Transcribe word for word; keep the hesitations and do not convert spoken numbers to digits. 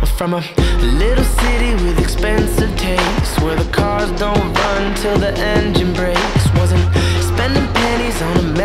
I'm from a little city with expensive tastes, where the cars don't run till the engine breaks. Wasn't spending pennies on a